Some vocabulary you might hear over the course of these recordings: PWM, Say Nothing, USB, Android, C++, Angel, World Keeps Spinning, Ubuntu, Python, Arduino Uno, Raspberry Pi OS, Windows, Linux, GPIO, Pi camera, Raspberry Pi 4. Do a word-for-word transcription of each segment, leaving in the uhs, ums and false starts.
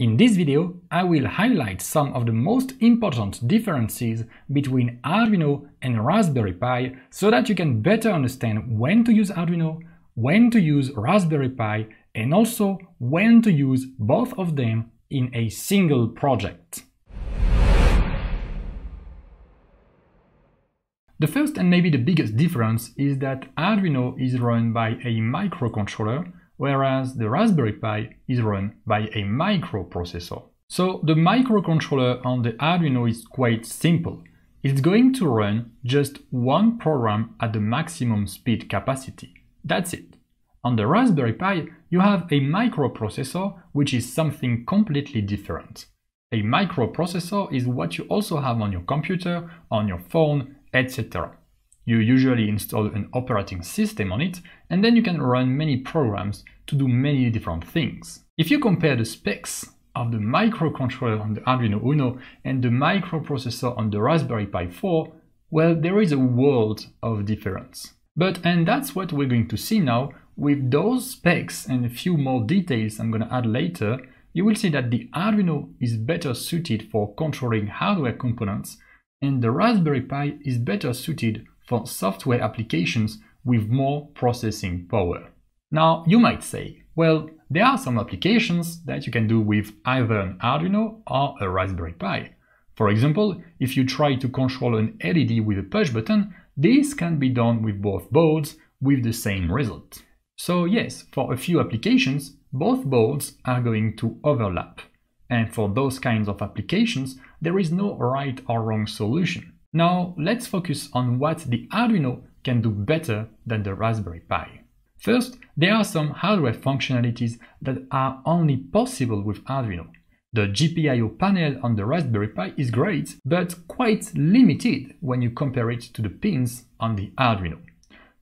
In this video, I will highlight some of the most important differences between Arduino and Raspberry Pi so that you can better understand when to use Arduino, when to use Raspberry Pi, and also when to use both of them in a single project. The first and maybe the biggest difference is that Arduino is run by a microcontroller, whereas the Raspberry Pi is run by a microprocessor. So the microcontroller on the Arduino is quite simple. It's going to run just one program at the maximum speed capacity. That's it. On the Raspberry Pi, you have a microprocessor, which is something completely different. A microprocessor is what you also have on your computer, on your phone, et cetera. You usually install an operating system on it, and then you can run many programs to do many different things. If you compare the specs of the microcontroller on the Arduino Uno and the microprocessor on the Raspberry Pi four, well, there is a world of difference. But, and that's what we're going to see now, with those specs and a few more details I'm going to add later, you will see that the Arduino is better suited for controlling hardware components, and the Raspberry Pi is better suited for software applications with more processing power. Now, you might say, well, there are some applications that you can do with either an Arduino or a Raspberry Pi. For example, if you try to control an L E D with a push button, this can be done with both boards with the same result. So yes, for a few applications, both boards are going to overlap. And for those kinds of applications, there is no right or wrong solution. Now, let's focus on what the Arduino can do better than the Raspberry Pi. First, there are some hardware functionalities that are only possible with Arduino. The G P I O panel on the Raspberry Pi is great, but quite limited when you compare it to the pins on the Arduino.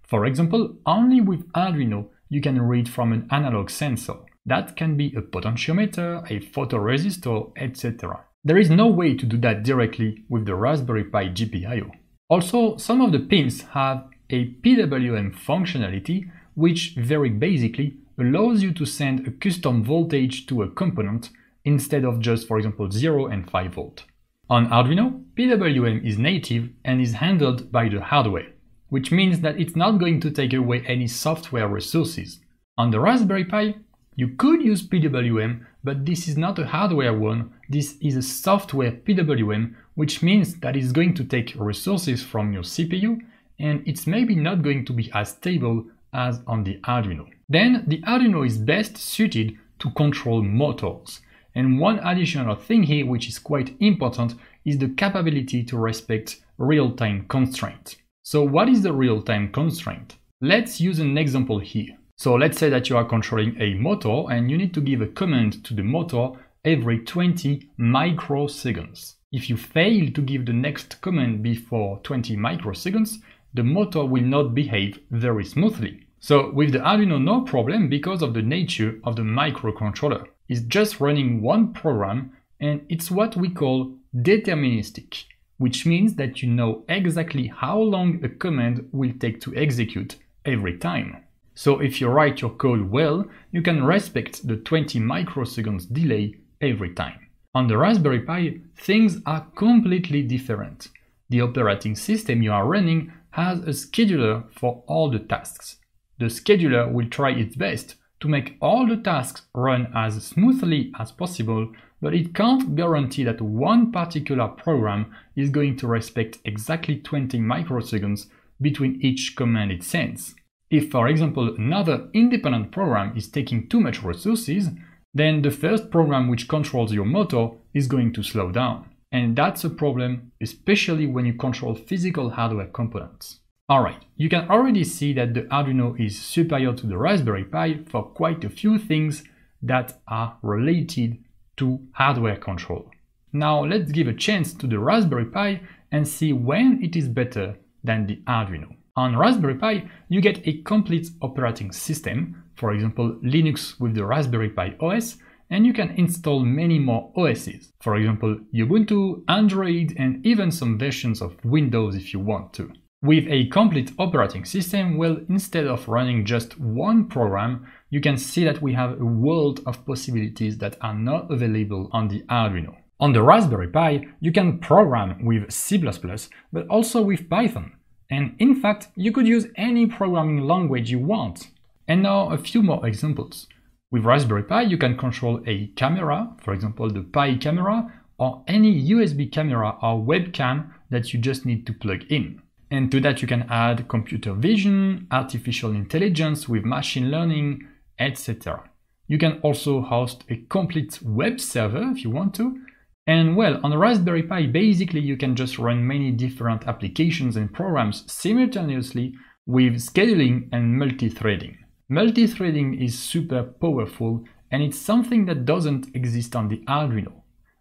For example, only with Arduino you can read from an analog sensor. That can be a potentiometer, a photoresistor, et cetera. There is no way to do that directly with the Raspberry Pi G P I O. Also, some of the pins have a P W M functionality, which very basically allows you to send a custom voltage to a component instead of just, for example, zero and five volt. On Arduino, P W M is native and is handled by the hardware, which means that it's not going to take away any software resources. On the Raspberry Pi, you could use P W M, but this is not a hardware one, this is a software P W M, which means that it's going to take resources from your C P U, and it's maybe not going to be as stable as on the Arduino. Then, the Arduino is best suited to control motors. And one additional thing here, which is quite important, is the capability to respect real-time constraint. So what is the real-time constraint? Let's use an example here. So let's say that you are controlling a motor and you need to give a command to the motor every twenty microseconds. If you fail to give the next command before twenty microseconds, the motor will not behave very smoothly. So with the Arduino, no problem because of the nature of the microcontroller. It's just running one program and it's what we call deterministic, which means that you know exactly how long a command will take to execute every time. So if you write your code well, you can respect the twenty microseconds delay every time. On the Raspberry Pi, things are completely different. The operating system you are running has a scheduler for all the tasks. The scheduler will try its best to make all the tasks run as smoothly as possible, but it can't guarantee that one particular program is going to respect exactly twenty microseconds between each command it sends. If, for example, another independent program is taking too much resources, then the first program which controls your motor is going to slow down. And that's a problem, especially when you control physical hardware components. Alright, you can already see that the Arduino is superior to the Raspberry Pi for quite a few things that are related to hardware control. Now let's give a chance to the Raspberry Pi and see when it is better than the Arduino. On Raspberry Pi, you get a complete operating system, for example Linux with the Raspberry Pi O S, and you can install many more O Ss, for example Ubuntu, Android, and even some versions of Windows if you want to. With a complete operating system, well, instead of running just one program, you can see that we have a world of possibilities that are not available on the Arduino. On the Raspberry Pi, you can program with C plus plus, but also with Python. And in fact, you could use any programming language you want. And now a few more examples. With Raspberry Pi, you can control a camera, for example the Pi camera, or any U S B camera or webcam that you just need to plug in. And to that you can add computer vision, artificial intelligence with machine learning, et cetera. You can also host a complete web server if you want to. And well, on a Raspberry Pi, basically you can just run many different applications and programs simultaneously with scheduling and multi-threading. Multi-threading is super powerful and it's something that doesn't exist on the Arduino.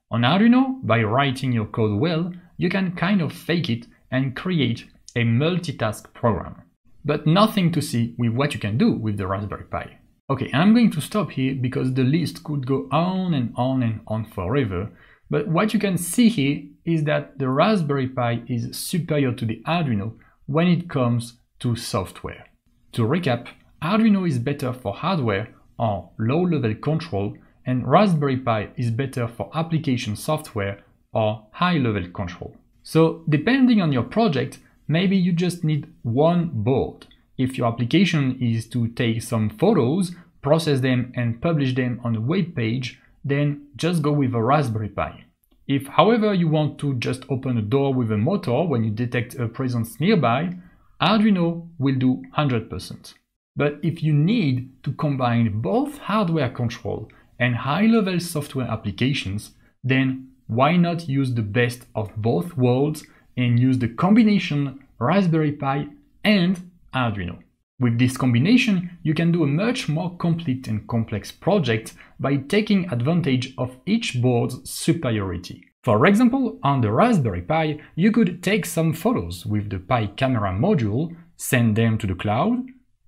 On Arduino, by writing your code well, you can kind of fake it and create a multitask program. But nothing to see with what you can do with the Raspberry Pi. Okay, I'm going to stop here because the list could go on and on and on forever. But what you can see here is that the Raspberry Pi is superior to the Arduino when it comes to software. To recap, Arduino is better for hardware or low-level control, and Raspberry Pi is better for application software or high-level control. So depending on your project, maybe you just need one board. If your application is to take some photos, process them and publish them on a web page, then just go with a Raspberry Pi. If, however, you want to just open a door with a motor when you detect a presence nearby, Arduino will do one hundred percent. But if you need to combine both hardware control and high-level software applications, then why not use the best of both worlds and use the combination Raspberry Pi and Arduino? With this combination, you can do a much more complete and complex project by taking advantage of each board's superiority. For example, on the Raspberry Pi, you could take some photos with the Pi camera module, send them to the cloud,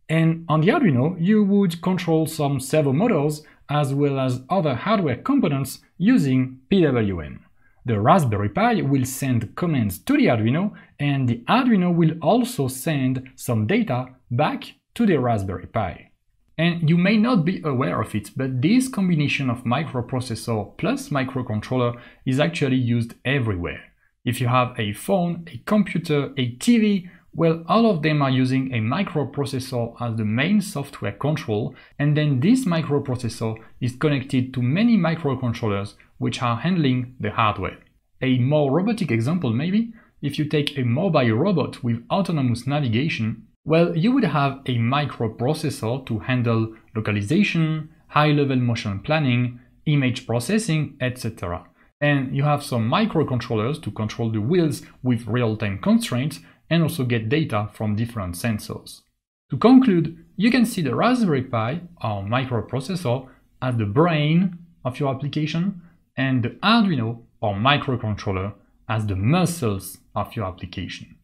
and on the Arduino, you would control some servo motors as well as other hardware components using P W M. The Raspberry Pi will send commands to the Arduino, and the Arduino will also send some data back to the Raspberry Pi. And you may not be aware of it, but this combination of microprocessor plus microcontroller is actually used everywhere. If you have a phone, a computer, a T V, well, all of them are using a microprocessor as the main software control, and then this microprocessor is connected to many microcontrollers which are handling the hardware. A more robotic example maybe, if you take a mobile robot with autonomous navigation, well, you would have a microprocessor to handle localization, high-level motion planning, image processing, et cetera. And you have some microcontrollers to control the wheels with real-time constraints and also get data from different sensors. To conclude, you can see the Raspberry Pi, or microprocessor, as the brain of your application, and the Arduino, or microcontroller, as the muscles of your application.